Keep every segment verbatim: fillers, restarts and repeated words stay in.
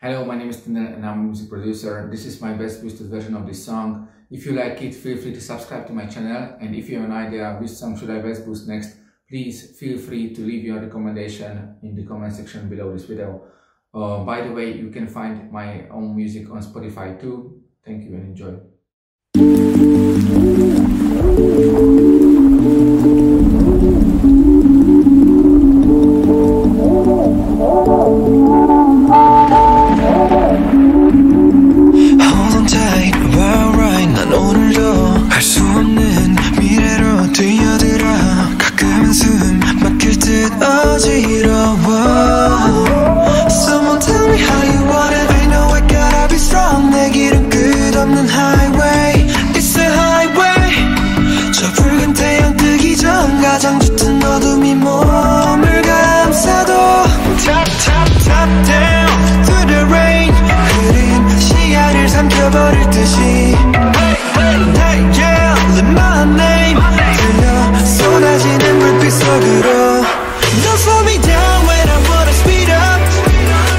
Hello, my name is TintheL and I'm a music producer. This is my best boosted version of this song. If you like it, feel free to subscribe to my channel, and if you have an idea which song should I best boost next, please feel free to leave your recommendation in the comment section below this video. Uh, by the way, you can find my own music on Spotify too. Thank you and enjoy. Someone tell me how you want it. I know I gotta be strong. 내 길은 끝없는 highway. It's a highway. 저 붉은 태양 뜨기 전 가장 짙은 어둠이 몸을 감싸도 Tap tap tap down through the rain. 흐린 시야를 삼켜버릴 듯이 Hey yell my name. 들려 쏟아지는 불빛 속으로 Don't slow me down when I wanna speed up.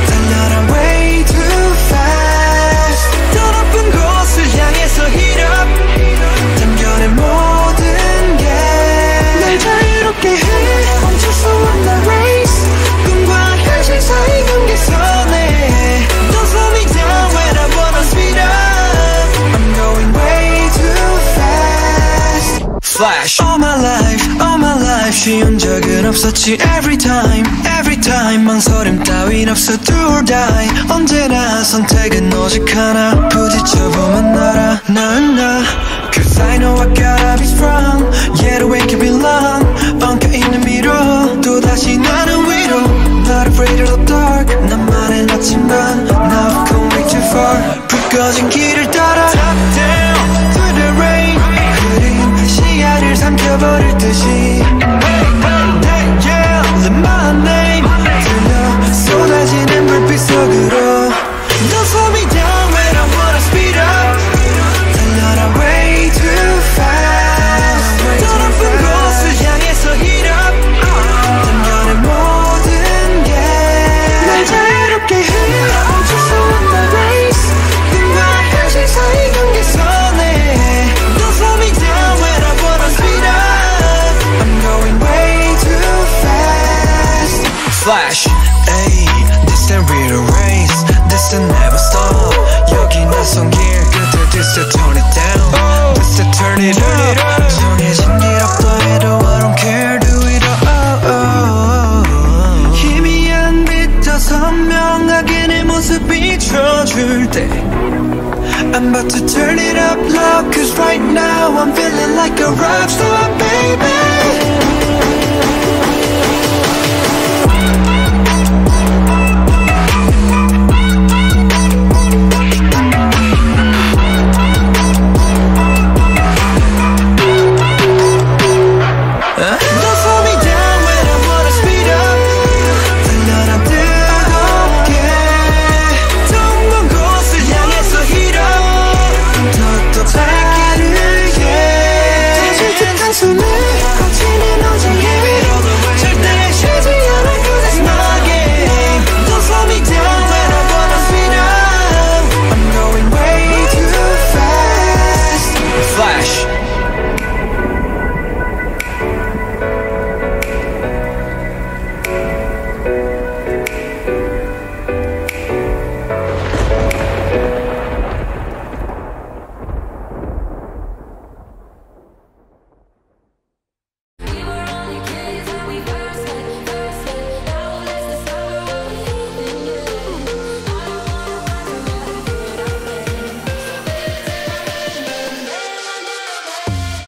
달려라 way too fast. 더럽은 곳을 향해서 heat up. 담겨낸 모든 게 날 자유롭게 해. 멈출 수 없는 race. 꿈과 현실 사이 경계선에 Don't slow me down when I wanna speed up. I'm going way too fast. Flash. All my life, all my life 쉬운 적은 없었지. Every time, every time 망설임 따윈 없어. Do or die 언제나 선택은 오직 하나. 부딪혀보면 알아 난 나. Cause I know I gotta be strong. Yeah, the way can belong. 엉켜있는 미로 또다시 나는 위로. Not afraid of the dark. 나만의 낮지만 Now I've come way too far. 불 꺼진 길을 따라 Top down through the rain. 흐린 시야를 삼켜버릴 듯이 Flash. Ayy, this the real race. This the never stop. 여기 낯선 길. 그때 this the tone it down. Oh. This the turn it up. 손에 신기라 떠해도 I don't care. Do it all. Oh, oh, oh. 희미한 빛더 선명하게 내 모습 비춰줄 때 I'm about to turn it up loud. Cause right now I'm feeling like a rock star, baby.